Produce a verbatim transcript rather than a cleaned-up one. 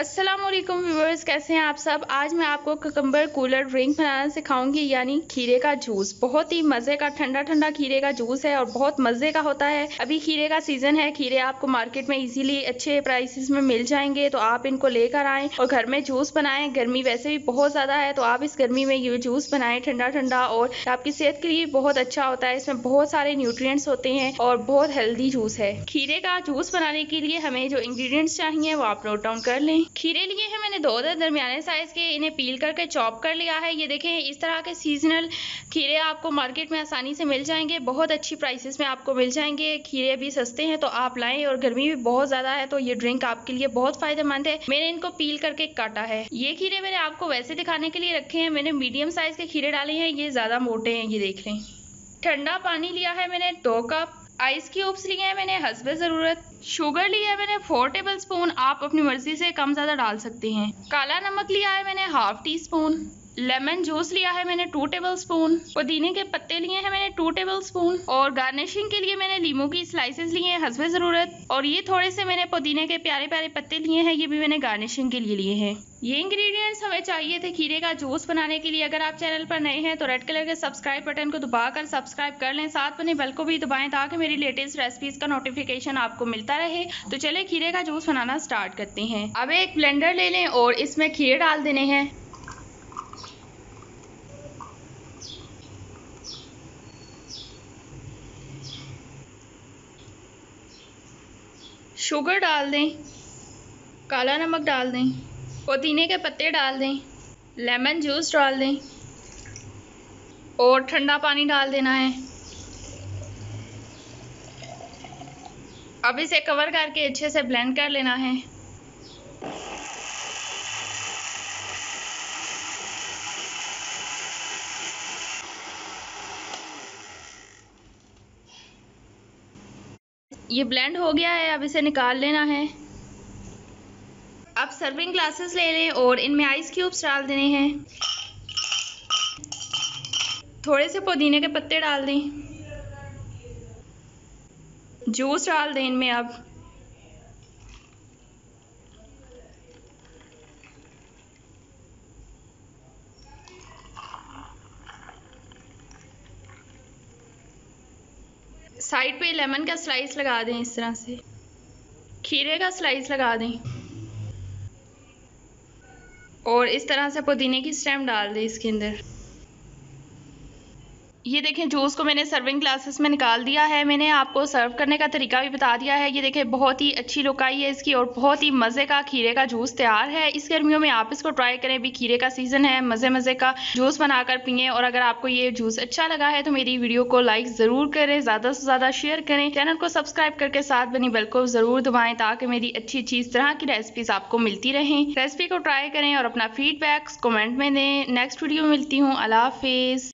अस्सलामुअलैकुम व्यूअर्स, कैसे हैं आप सब। आज मैं आपको ककम्बर कूलर ड्रिंक बनाना सिखाऊंगी, यानी खीरे का जूस। बहुत ही मज़े का ठंडा ठंडा खीरे का जूस है और बहुत मज़े का होता है। अभी खीरे का सीज़न है, खीरे आपको मार्केट में इजीली अच्छे प्राइसेस में मिल जाएंगे, तो आप इनको लेकर आएँ और घर में जूस बनाएं। गर्मी वैसे भी बहुत ज़्यादा है, तो आप इस गर्मी में ये जूस बनाएं ठंडा ठंडा, और आपकी सेहत के लिए बहुत अच्छा होता है। इसमें बहुत सारे न्यूट्रिएंट्स होते हैं और बहुत हेल्दी जूस है। खीरे का जूस बनाने के लिए हमें जो इंग्रेडिएंट्स चाहिए वो आप नोट डाउन कर लें। खीरे लिए हैं मैंने दो दर दरमियाने साइज के, इन्हें पील करके चॉप कर लिया है। ये देखें, इस तरह के सीजनल खीरे आपको मार्केट में आसानी से मिल जाएंगे, बहुत अच्छी प्राइसेस में आपको मिल जाएंगे। खीरे भी सस्ते हैं तो आप लाएं, और गर्मी भी बहुत ज़्यादा है तो ये ड्रिंक आपके लिए बहुत फायदेमंद है। मैंने इनको पील करके काटा है। ये खीरे मैंने आपको वैसे दिखाने के लिए रखे हैं। मैंने मीडियम साइज के खीरे डाले हैं, ये ज़्यादा मोटे हैं, ये देख लें। ठंडा पानी लिया है मैंने दो कप, आइस क्यूब्स लिए हैं मैंने हस्बे ज़रूरत, शुगर लिया है मैंने फोर टेबल स्पून, आप अपनी मर्जी से कम ज़्यादा डाल सकते हैं। काला नमक लिया है मैंने half teaspoon, lemon juice लिया है मैंने टू टेबल स्पून, पुदीने के पत्ते लिए हैं मैंने टू टेबल स्पून, और गार्निशिंग के लिए मैंने लीमू की स्लाइसेस लिए हैं हस्बे ज़रूरत, और ये थोड़े से मैंने पुदीने के प्यारे प्यारे पत्ते लिए हैं, ये भी मैंने गार्निशिंग के लिए लिए हैं। ये इंग्रेडिएंट्स हमें चाहिए थे खीरे का जूस बनाने के लिए। अगर आप चैनल पर नए हैं तो रेड कलर के सब्सक्राइब बटन को दबाकर सब्सक्राइब कर लें, साथ बने बेल को भी दबाएं ताकि मेरी लेटेस्ट रेसिपीज का नोटिफिकेशन आपको मिलता रहे। तो चले खीरे का जूस बनाना स्टार्ट करते हैं। अब एक ब्लेंडर ले लें और इसमें खीरे डाल देने हैं। शुगर डाल दें, काला नमक डाल दें, पुदीने के पत्ते डाल दें, लेमन जूस डाल दें और ठंडा पानी डाल देना है। अब इसे कवर करके अच्छे से ब्लेंड कर लेना है। ये ब्लेंड हो गया है, अब इसे निकाल लेना है। अब सर्विंग ग्लासेस ले लें और इनमें आइस क्यूब्स डाल देने हैं, थोड़े से पुदीने के पत्ते डाल दें, जूस डाल दें इनमें। अब साइड पे लेमन का स्लाइस लगा दें, इस तरह से खीरे का स्लाइस लगा दें और इस तरह से पुदीने की स्टेम डाल दें इसके अंदर। ये देखें, जूस को मैंने सर्विंग ग्लासेस में निकाल दिया है। मैंने आपको सर्व करने का तरीका भी बता दिया है। ये देखें, बहुत ही अच्छी लुक आई है इसकी और बहुत ही मज़े का खीरे का जूस तैयार है। इस गर्मियों में आप इसको ट्राई करें, भी खीरे का सीज़न है, मज़े मज़े का जूस बनाकर पिएँ। और अगर आपको ये जूस अच्छा लगा है तो मेरी वीडियो को लाइक ज़रूर करें, ज़्यादा से ज़्यादा शेयर करें, चैनल को सब्सक्राइब करके साथ बनी बेल को ज़रूर दबाएँ ताकि मेरी अच्छी अच्छी इस तरह की रेसिपीज़ आपको मिलती रहें। रेसिपी को ट्राई करें और अपना फीडबैक्स कमेंट में दें। नेक्स्ट वीडियो मिलती हूँ, अल्लाह हाफिज़।